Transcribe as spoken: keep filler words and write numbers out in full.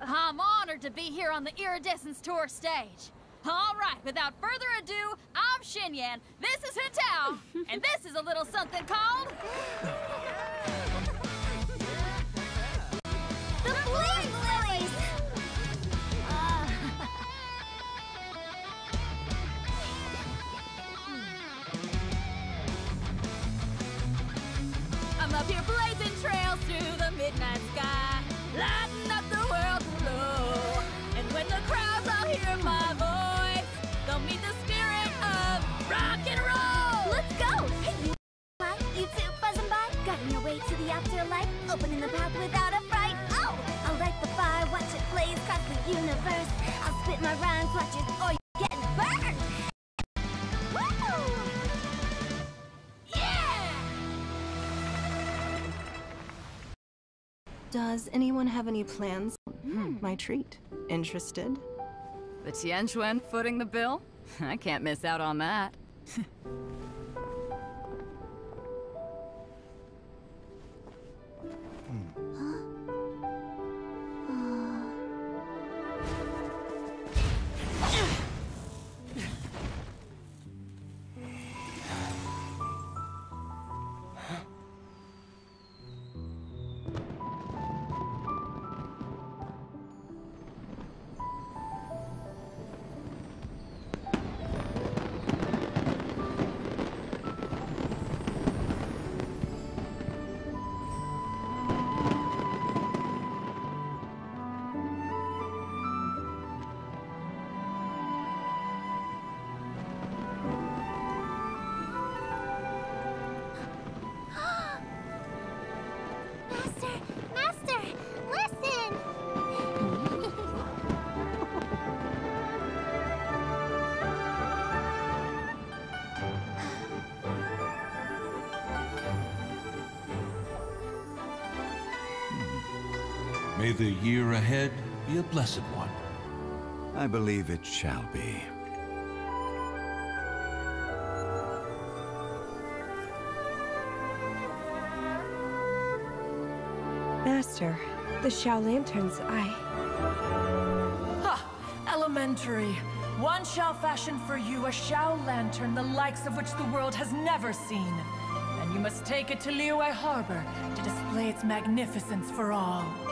I'm honored to be here on the Iridescence Tour stage. All right, without further ado, I'm Xinyan, this is Hu Tao, and this is a little something called... the Blue Lilies! Uh... I'm up here blazing trails through the midnight sky, lighting up the world below, and when the crowds all hear my voice, meet the spirit of rock and roll! Let's go! Hey, you Hi, you two buzzing by, guiding your way to the afterlife, opening the path without a fright. Oh! I'll light the fire, watch it blaze across the universe. I'll spit my rhymes, watch it, or you're getting burned! Woo! Yeah! Does anyone have any plans? Mm. My treat. Interested? The Tianchuan footing the bill? I can't miss out on that. May the year ahead be a blessed one. I believe it shall be. Master, the Xiao Lanterns, I... Ha! Elementary. One shall fashion for you a Xiao Lantern, the likes of which the world has never seen. And you must take it to Liyue Harbor to display its magnificence for all.